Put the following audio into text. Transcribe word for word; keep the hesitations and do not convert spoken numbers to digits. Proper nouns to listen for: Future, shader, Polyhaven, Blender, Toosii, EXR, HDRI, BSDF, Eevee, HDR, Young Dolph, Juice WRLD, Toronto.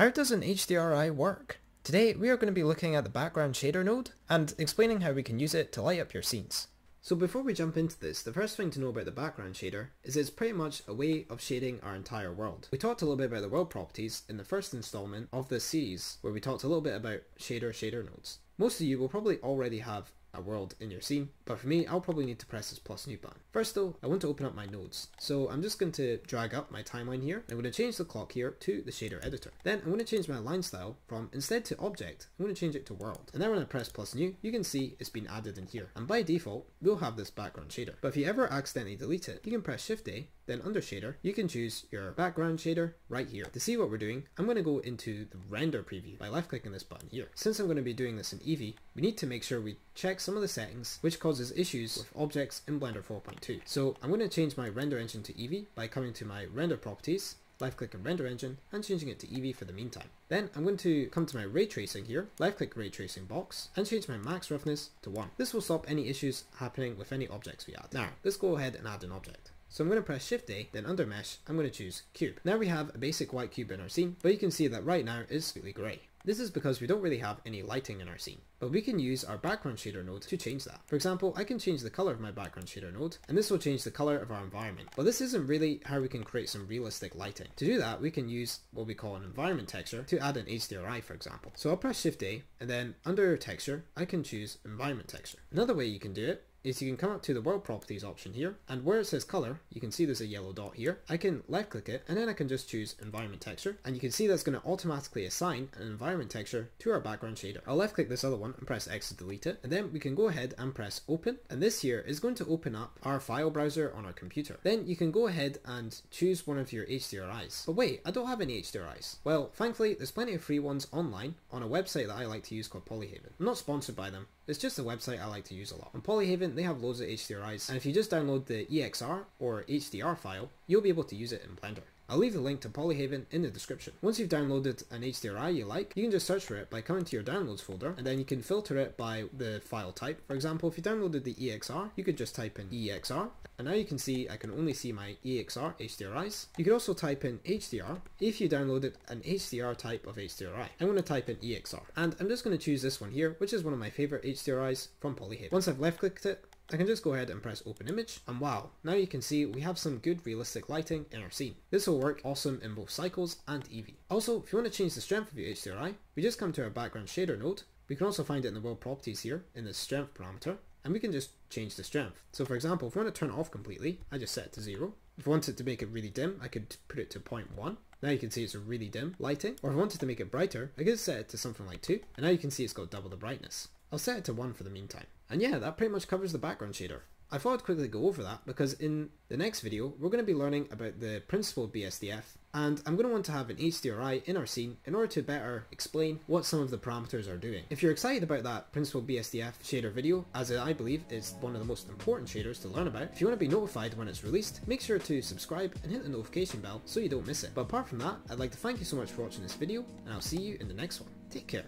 How does an H D R I work? Today we are going to be looking at the background shader node and explaining how we can use it to light up your scenes. So before we jump into this, the first thing to know about the background shader is it's pretty much a way of shading our entire world. We talked a little bit about the world properties in the first installment of this series where we talked a little bit about shader shader nodes. Most of you will probably already have a world in your scene, but for me I'll probably need to press this plus new button. First though, I want to open up my nodes, so I'm just going to drag up my timeline here. I'm going to change the clock here to the shader editor. Then I'm going to change my line style from instead to object, I'm going to change it to world. And then when I press plus new, you can see it's been added in here, and by default we'll have this background shader. But if you ever accidentally delete it, you can press shift A, then under shader you can choose your background shader right here. To see what we're doing, I'm going to go into the render preview by left clicking this button here. Since I'm going to be doing this in Eevee, we need to make sure we check some of the settings which causes issues with objects in Blender four point two. So I'm going to change my render engine to Eevee by coming to my render properties, left click on render engine and changing it to Eevee for the meantime. Then I'm going to come to my ray tracing here, left click ray tracing box and change my max roughness to one. This will stop any issues happening with any objects we add. Now let's go ahead and add an object. So I'm going to press shift A, then under mesh I'm going to choose cube. Now we have a basic white cube in our scene, but you can see that right now it's slightly grey. This is because we don't really have any lighting in our scene, but we can use our background shader node to change that. For example, I can change the color of my background shader node, and this will change the color of our environment. But this isn't really how we can create some realistic lighting. To do that, we can use what we call an environment texture to add an H D R I, for example. So I'll press shift A, and then under texture, I can choose environment texture. Another way you can do it is you can come up to the world properties option here, and where it says color, you can see there's a yellow dot here. I can left click it and then I can just choose environment texture, and you can see that's going to automatically assign an environment texture to our background shader. I'll left click this other one and press X to delete it, and then we can go ahead and press open, and this here is going to open up our file browser on our computer. Then you can go ahead and choose one of your H D R Is. But wait, I don't have any H D R Is. Well, thankfully there's plenty of free ones online on a website that I like to use called Polyhaven. I'm not sponsored by them, it's just a website I like to use a lot. On Polyhaven, they have loads of H D R Is, and if you just download the E X R or H D R file, you'll be able to use it in Blender. I'll leave the link to Polyhaven in the description. Once you've downloaded an H D R I you like, you can just search for it by coming to your downloads folder, and then you can filter it by the file type. For example, if you downloaded the E X R, you could just type in E X R, and now you can see I can only see my E X R H D R Is. You could also type in H D R if you downloaded an H D R type of H D R I. I'm going to type in E X R, and I'm just going to choose this one here, which is one of my favorite H D R Is from Polyhaven. Once I've left clicked it, I can just go ahead and press open image, and wow, now you can see we have some good realistic lighting in our scene. This will work awesome in both Cycles and Eevee. Also, if you want to change the strength of your H D R I, we just come to our background shader node. We can also find it in the world properties here in the strength parameter, and we can just change the strength. So for example, if we want to turn it off completely, I just set it to zero. If I wanted to make it really dim, I could put it to zero point one. Now you can see it's a really dim lighting. Or if I wanted to make it brighter, I could set it to something like two, and now you can see it's got double the brightness. I'll set it to one for the meantime. And yeah, that pretty much covers the background shader. I thought I'd quickly go over that because in the next video, we're going to be learning about the principle of B S D F, and I'm going to want to have an H D R I in our scene in order to better explain what some of the parameters are doing. If you're excited about that principle B S D F shader video, as I believe it's one of the most important shaders to learn about, if you want to be notified when it's released, make sure to subscribe and hit the notification bell so you don't miss it. But apart from that, I'd like to thank you so much for watching this video, and I'll see you in the next one. Take care.